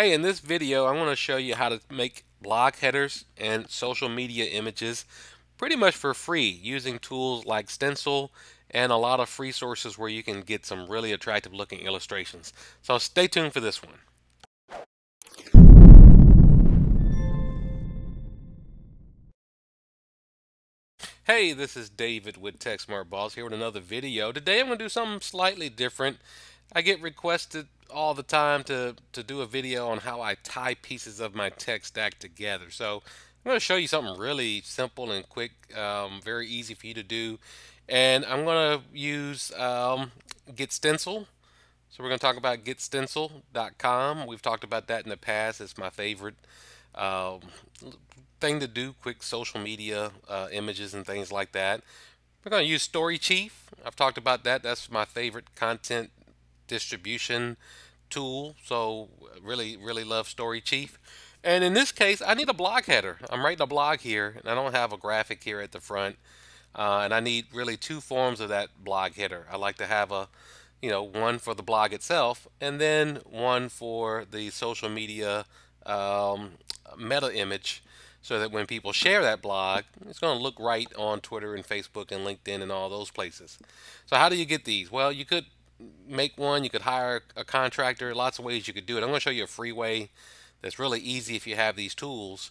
Hey, in this video I want to show you how to make blog headers and social media images pretty much for free using tools like GetStencil and a lot of free sources where you can get some really attractive looking illustrations. So stay tuned for this one. Hey, this is David with TechSmartBoss here with another video. Today I'm going to do something slightly different. I get requested all the time to do a video on how I tie pieces of my tech stack together. So I'm going to show you something really simple and quick, very easy for you to do. And I'm going to use GetStencil. So we're going to talk about GetStencil.com. We've talked about that in the past. It's my favorite thing to do, quick social media images and things like that. We're going to use Story Chief. I've talked about that. That's my favorite content distribution tool, so really love Story Chief. And in this case I need a blog header. I'm writing a blog here and I don't have a graphic here at the front, and I need really two forms of that blog header. I like to have a, you know, one for the blog itself and then one for the social media meta image, so that when people share that blog, it's going to look right on Twitter and Facebook and LinkedIn and all those places. So how do you get these? Well, you could make one, you could hire a contractor, lots of ways you could do it. I'm going to show you a free way that's really easy if you have these tools.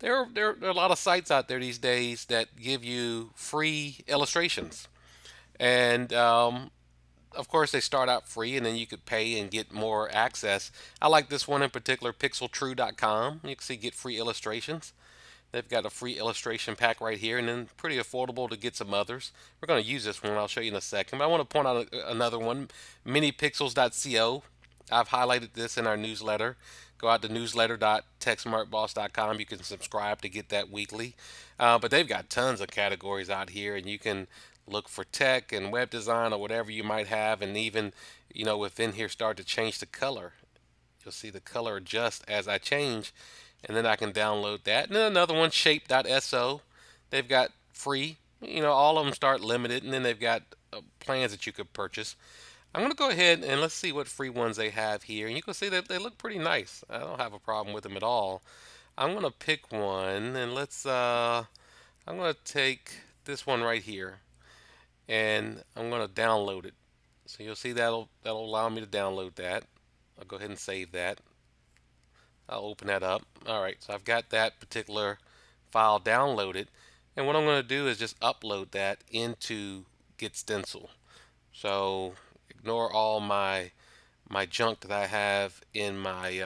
There are a lot of sites out there these days that give you free illustrations, and of course they start out free and then you could pay and get more access. I like this one in particular, pixeltrue.com. you can see get free illustrations. They've got a free illustration pack right here, and then pretty affordable to get some others. We're going to use this one. I'll show you in a second. But I want to point out another one, manypixels.co. I've highlighted this in our newsletter. Go out to newsletter.techsmartboss.com. You can subscribe to get that weekly. But they've got tons of categories out here, and you can look for tech and web design or whatever you might have, and even, you know, within here start to change the color. You'll see the color adjust as I change. And then I can download that. And then another one, shape.so. They've got free. You know, all of them start limited, and then they've got plans that you could purchase. I'm going to go ahead and let's see what free ones they have here. And you can see that they look pretty nice. I don't have a problem with them at all. I'm going to pick one, and let's, I'm going to take this one right here, and I'm going to download it. So you'll see that'll allow me to download that. I'll go ahead and save that. I'll open that up. Alright, so I've got that particular file downloaded, and what I'm going to do is just upload that into GetStencil. So ignore all my junk that I have in my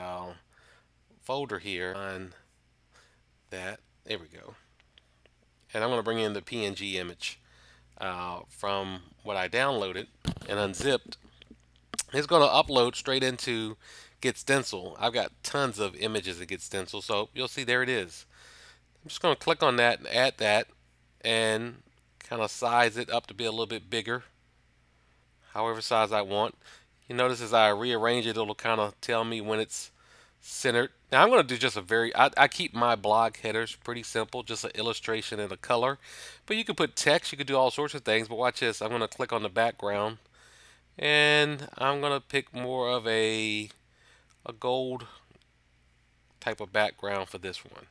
folder here on that. There we go. And I'm going to bring in the PNG image from what I downloaded and unzipped. It's going to upload straight into GetStencil. I've got tons of images in GetStencil, so you'll see there it is. I'm just going to click on that and add that and kind of size it up to be a little bit bigger, however size I want. You notice as I rearrange it, it'll kind of tell me when it's centered. Now I'm going to do just a very, I keep my blog headers pretty simple, just an illustration and a color, but you could put text, you could do all sorts of things. But watch this, I'm going to click on the background and I'm going to pick more of a gold type of background for this one.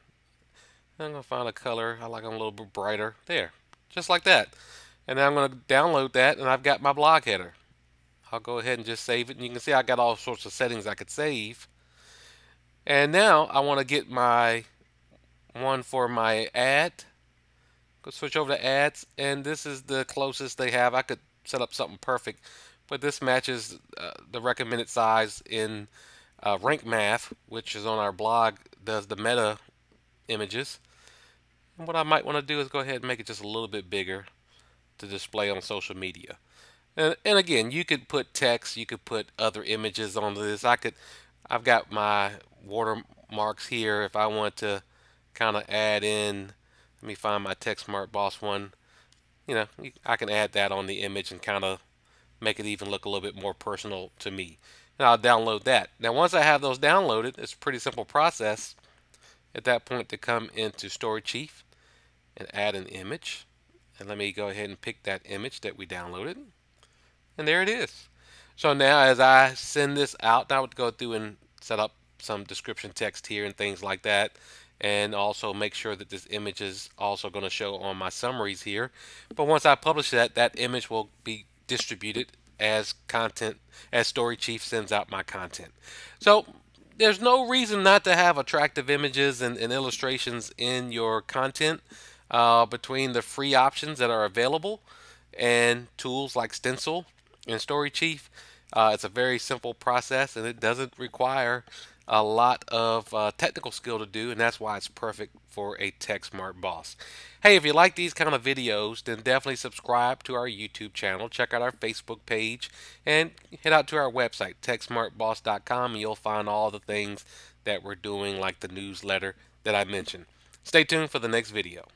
I'm going to find a color. I like them a little bit brighter. There, just like that. And then I'm going to download that, and I've got my blog header. I'll go ahead and just save it, and you can see I got all sorts of settings I could save. And now I want to get my one for my ad. Go switch over to ads, and this is the closest they have. I could set up something perfect, but this matches the recommended size in Rank Math, which is on our blog, does the meta images. And what I might want to do is go ahead and make it just a little bit bigger to display on social media. And again, you could put text, you could put other images on this. I've got my watermarks here. If I want to kind of add in, let me find my TechSmartBoss one. You know, I can add that on the image and kind of make it even look a little bit more personal to me. And I'll download that. Now once I have those downloaded, it's a pretty simple process at that point to come into Story Chief and add an image. And let me go ahead and pick that image that we downloaded. And there it is. So now as I send this out, I would go through and set up some description text here and things like that. And also make sure that this image is also going to show on my summaries here. But once I publish that, that image will be distributed as content, as Story Chief sends out my content. So there's no reason not to have attractive images and illustrations in your content between the free options that are available and tools like Stencil and Story Chief. It's a very simple process, and it doesn't require a lot of technical skill to do, and that's why it's perfect for a TechSmartBoss. Hey, if you like these kind of videos, then definitely subscribe to our YouTube channel, check out our Facebook page, and head out to our website, techsmartboss.com, and you'll find all the things that we're doing, like the newsletter that I mentioned. Stay tuned for the next video.